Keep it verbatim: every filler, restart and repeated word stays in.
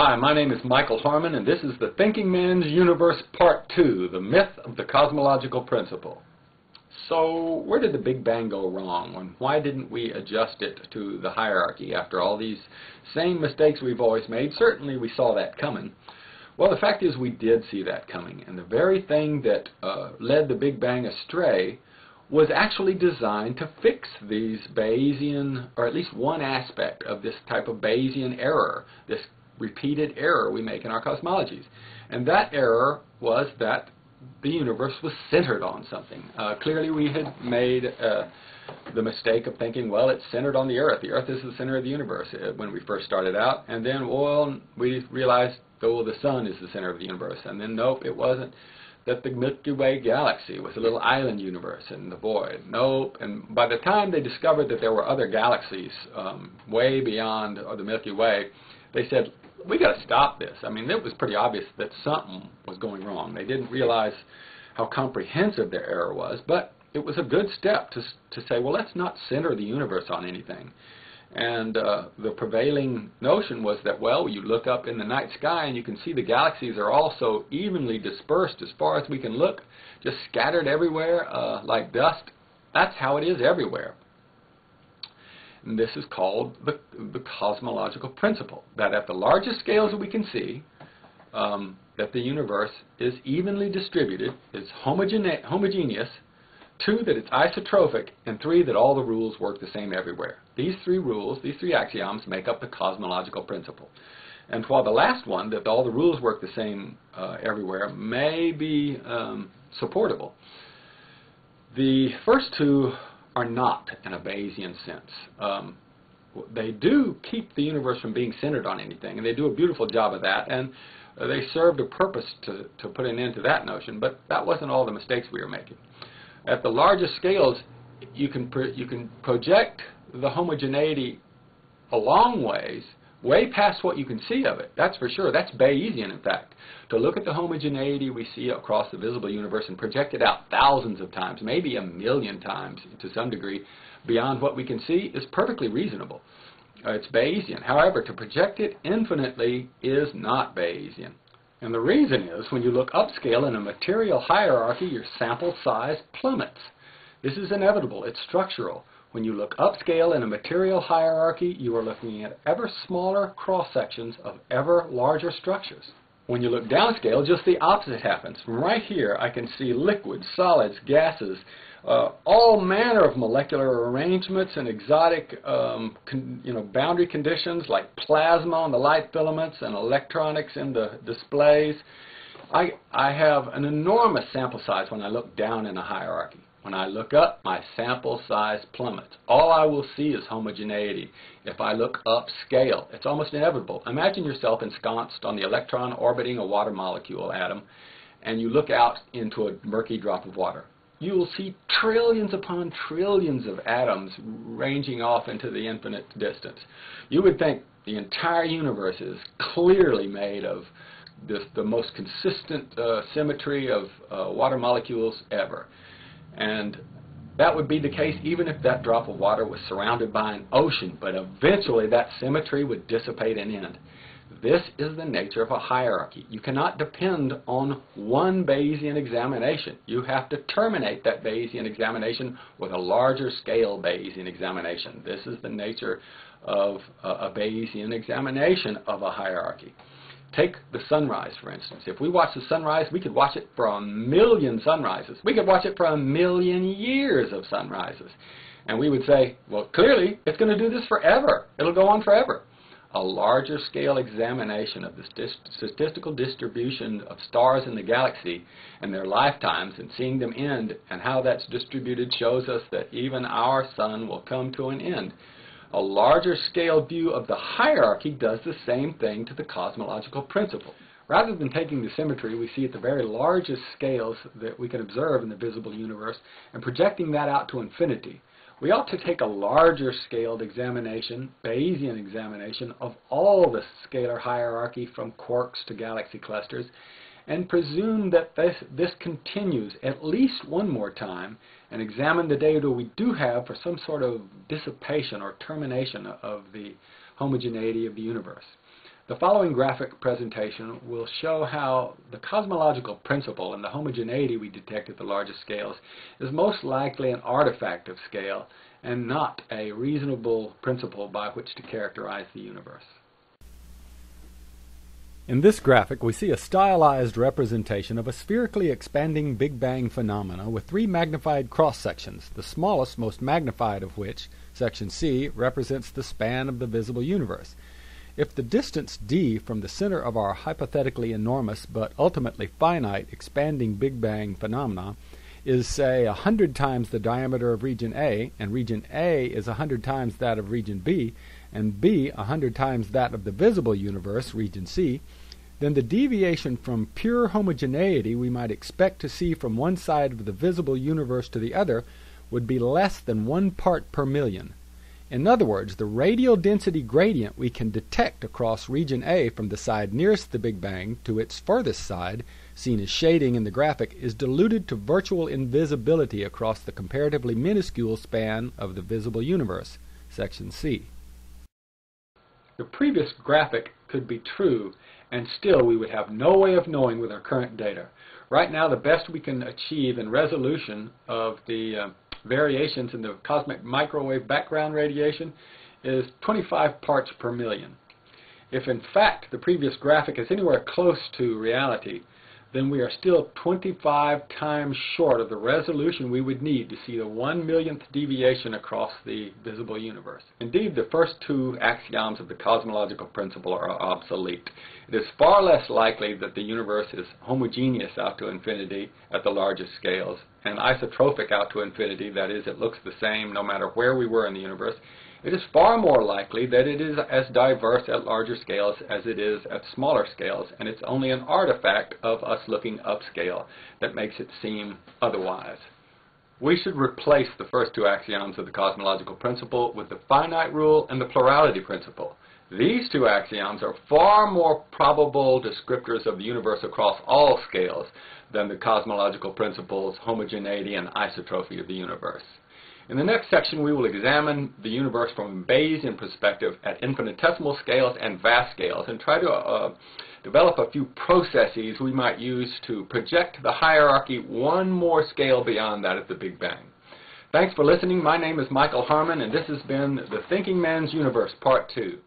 Hi, my name is Michael Harmon, and this is The Thinking Man's Universe Part two, The Myth of the Cosmological Principle. So, where did the Big Bang go wrong, and why didn't we adjust it to the hierarchy after all these same mistakes we've always made? Certainly we saw that coming. Well, the fact is we did see that coming, and the very thing that uh, led the Big Bang astray was actually designed to fix these Bayesian, or at least one aspect of this type of Bayesian error, this repeated error we make in our cosmologies. And that error was that the universe was centered on something. Uh, clearly we had made uh, the mistake of thinking, well, it's centered on the Earth. The Earth is the center of the universe uh, when we first started out. And then, well, we realized, oh, the Sun is the center of the universe. And then, nope, it wasn't. That the Milky Way galaxy was a little island universe in the void. Nope. And by the time they discovered that there were other galaxies um, way beyond the Milky Way, they said, we got to stop this. I mean, it was pretty obvious that something was going wrong. They didn't realize how comprehensive their error was, but it was a good step to to say, well, let's not center the universe on anything. And uh, the prevailing notion was that, well, you look up in the night sky and you can see the galaxies are all so evenly dispersed as far as we can look, just scattered everywhere uh, like dust. That's how it is everywhere. And this is called the, the cosmological principle, that at the largest scales that we can see, um, that the universe is evenly distributed, is homogene homogeneous, two, that it's isotropic, and three, that all the rules work the same everywhere. These three rules, these three axioms, make up the cosmological principle. And while the last one, that all the rules work the same uh, everywhere, may be um, supportable, the first two are not in a Bayesian sense. Um, they do keep the universe from being centered on anything, and they do a beautiful job of that, and uh, they served a purpose to, to put an end to that notion, but that wasn't all the mistakes we were making. At the largest scales, you can, pro you can project the homogeneity a long ways, way past what you can see of it. That's for sure. That's Bayesian, in fact. To look at the homogeneity we see across the visible universe and project it out thousands of times, maybe a million times to some degree, beyond what we can see is perfectly reasonable. Uh, it's Bayesian. However, to project it infinitely is not Bayesian. And the reason is, when you look upscale in a material hierarchy, your sample size plummets. This is inevitable. It's structural. When you look upscale in a material hierarchy, you are looking at ever smaller cross-sections of ever larger structures. When you look downscale, just the opposite happens. From right here, I can see liquids, solids, gases, uh, all manner of molecular arrangements and exotic um, con you know, boundary conditions like plasma on the light filaments and electronics in the displays. I, I have an enormous sample size when I look down in a hierarchy. When I look up, my sample size plummets. All I will see is homogeneity. If I look upscale, it's almost inevitable. Imagine yourself ensconced on the electron orbiting a water molecule atom, and you look out into a murky drop of water. You will see trillions upon trillions of atoms ranging off into the infinite distance. You would think the entire universe is clearly made of this, the most consistent uh, symmetry of uh, water molecules ever. And that would be the case even if that drop of water was surrounded by an ocean, but eventually that symmetry would dissipate and end. This is the nature of a hierarchy. You cannot depend on one Bayesian examination. You have to terminate that Bayesian examination with a larger scale Bayesian examination. This is the nature of a Bayesian examination of a hierarchy. Take the sunrise, for instance. If we watch the sunrise, we could watch it for a million sunrises. We could watch it for a million years of sunrises. And we would say, well, clearly, it's going to do this forever. It'll go on forever. A larger scale examination of the st statistical distribution of stars in the galaxy and their lifetimes and seeing them end and how that's distributed shows us that even our sun will come to an end. A larger scale view of the hierarchy does the same thing to the cosmological principle. Rather than taking the symmetry we see at the very largest scales that we can observe in the visible universe and projecting that out to infinity, we ought to take a larger scaled examination, Bayesian examination, of all the scalar hierarchy from quarks to galaxy clusters, and presume that this, this continues at least one more time and examine the data we do have for some sort of dissipation or termination of the homogeneity of the universe. The following graphic presentation will show how the cosmological principle and the homogeneity we detect at the largest scales is most likely an artifact of scale and not a reasonable principle by which to characterize the universe. In this graphic, we see a stylized representation of a spherically expanding Big Bang phenomena with three magnified cross-sections, the smallest, most magnified of which, section C, represents the span of the visible universe. If the distance d from the center of our hypothetically enormous but ultimately finite expanding Big Bang phenomena is, say, one hundred times the diameter of region A, and region A is one hundred times that of region B, and B one hundred times that of the visible universe, region C, then the deviation from pure homogeneity we might expect to see from one side of the visible universe to the other would be less than one part per million. In other words, the radial density gradient we can detect across region A from the side nearest the Big Bang to its furthest side, seen as shading in the graphic, is diluted to virtual invisibility across the comparatively minuscule span of the visible universe, section C. The previous graphic could be true, and still we would have no way of knowing with our current data. Right now, the best we can achieve in resolution of the uh, variations in the cosmic microwave background radiation is twenty-five parts per million. If in fact the previous graphic is anywhere close to reality, then we are still twenty-five times short of the resolution we would need to see the one millionth deviation across the visible universe. Indeed, the first two axioms of the cosmological principle are obsolete. It is far less likely that the universe is homogeneous out to infinity at the largest scales and isotrophic out to infinity, that is, it looks the same no matter where we were in the universe. It is far more likely that it is as diverse at larger scales as it is at smaller scales, and it's only an artifact of us looking upscale that makes it seem otherwise. We should replace the first two axioms of the cosmological principle with the finite rule and the plurality principle. These two axioms are far more probable descriptors of the universe across all scales than the cosmological principle's homogeneity and isotropy of the universe. In the next section, we will examine the universe from a Bayesian perspective at infinitesimal scales and vast scales, and try to uh, develop a few processes we might use to project the hierarchy one more scale beyond that of the Big Bang. Thanks for listening. My name is Michael Harmon, and this has been The Thinking Man's Universe, Part two.